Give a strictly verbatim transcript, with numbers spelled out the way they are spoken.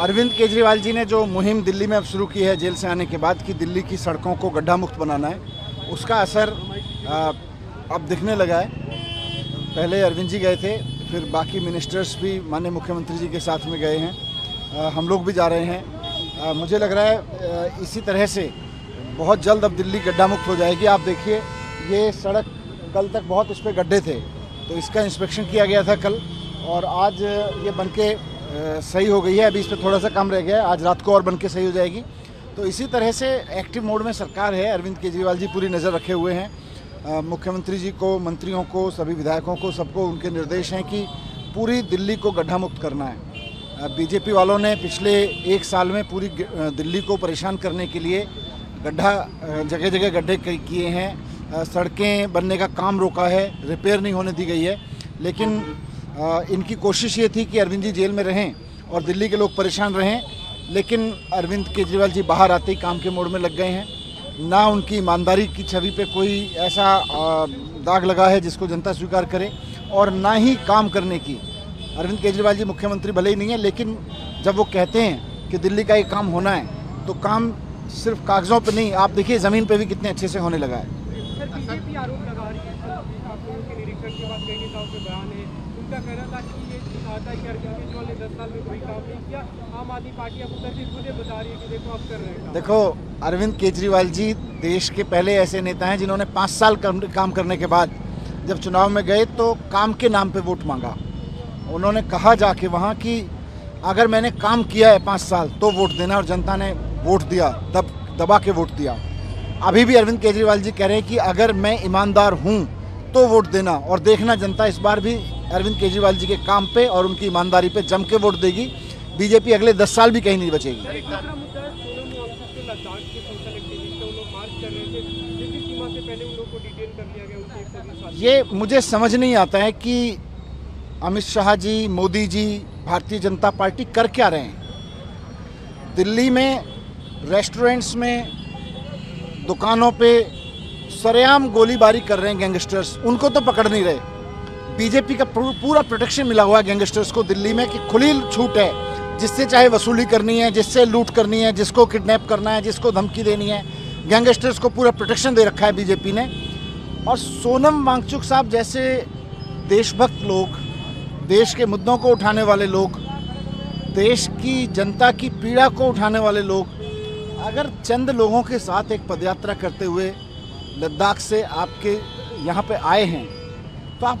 अरविंद केजरीवाल जी ने जो मुहिम दिल्ली में अब शुरू की है जेल से आने के बाद कि दिल्ली की सड़कों को गड्ढा मुक्त बनाना है, उसका असर अब दिखने लगा है। पहले अरविंद जी गए थे, फिर बाकी मिनिस्टर्स भी माननीय मुख्यमंत्री जी के साथ में गए हैं, हम लोग भी जा रहे हैं। मुझे लग रहा है इसी तरह से बहुत जल्द अब दिल्ली गड्ढा मुक्त हो जाएगी। आप देखिए ये सड़क कल तक बहुत इस पर गड्ढे थे, तो इसका इंस्पेक्शन किया गया था कल, और आज ये बनके सही हो गई है। अभी इस पर थोड़ा सा काम रह गया है, आज रात को और बनके सही हो जाएगी। तो इसी तरह से एक्टिव मोड में सरकार है, अरविंद केजरीवाल जी पूरी नज़र रखे हुए हैं। मुख्यमंत्री जी को, मंत्रियों को, सभी विधायकों को, सबको उनके निर्देश हैं कि पूरी दिल्ली को गड्ढा मुक्त करना है। बीजेपी वालों ने पिछले एक साल में पूरी दिल्ली को परेशान करने के लिए गड्ढा जगह जगह गड्ढे किए हैं, सड़कें बनने का काम रोका है, रिपेयर नहीं होने दी गई है। लेकिन इनकी कोशिश ये थी कि अरविंद जी जेल में रहें और दिल्ली के लोग परेशान रहें, लेकिन अरविंद केजरीवाल जी बाहर आते ही काम के मोड़ में लग गए हैं। ना उनकी ईमानदारी की छवि पे कोई ऐसा दाग लगा है जिसको जनता स्वीकार करे, और ना ही काम करने की। अरविंद केजरीवाल जी मुख्यमंत्री भले ही नहीं है, लेकिन जब वो कहते हैं कि दिल्ली का ये काम होना है, तो काम सिर्फ कागजों पे नहीं, आप देखिए ज़मीन पे भी कितने अच्छे से होने लगा है। सर, बीजेपी आरोप लगा रही है सर, आप लोगों के निरीक्षण के बाद कई नेताओं के बयान है, उनका कहना था कि ये आता है कि अरविंद केजरीवाल ने दस साल में कोई काम नहीं किया। आम आदमी पार्टी अब उधर से खुद बता रही है कि देखो आप कर रहे हैं। देखो, अरविंद केजरीवाल जी देश के पहले ऐसे नेता हैं जिन्होंने पाँच साल काम करने के बाद जब चुनाव में गए तो काम के नाम पर वोट मांगा। उन्होंने कहा जाके वहाँ कि अगर मैंने काम किया है पाँच साल तो वोट देना, और जनता ने वोट दिया, दब दबा के वोट दिया। अभी भी अरविंद केजरीवाल जी कह रहे हैं कि अगर मैं ईमानदार हूं तो वोट देना, और देखना जनता इस बार भी अरविंद केजरीवाल जी के काम पे और उनकी ईमानदारी पे जम के वोट देगी। बीजेपी अगले दस साल भी कहीं नहीं बचेगी। ये मुझे समझ नहीं आता है कि अमित शाह जी, मोदी जी, भारतीय जनता पार्टी कर क्या रहे हैं। दिल्ली में रेस्टोरेंट्स में, दुकानों पे सरेआम गोलीबारी कर रहे हैं गैंगस्टर्स, उनको तो पकड़ नहीं रहे। बीजेपी का पूरा प्रोटेक्शन मिला हुआ है गैंगस्टर्स को दिल्ली में कि खुली छूट है, जिससे चाहे वसूली करनी है, जिससे लूट करनी है, जिसको किडनैप करना है, जिसको धमकी देनी है। गैंगस्टर्स को पूरा प्रोटेक्शन दे रखा है बीजेपी ने। और सोनम वांगचुक साहब जैसे देशभक्त लोग, देश के मुद्दों को उठाने वाले लोग, देश की जनता की पीड़ा को उठाने वाले लोग, अगर चंद लोगों के साथ एक पदयात्रा करते हुए लद्दाख से आपके यहाँ पे आए हैं तो आप।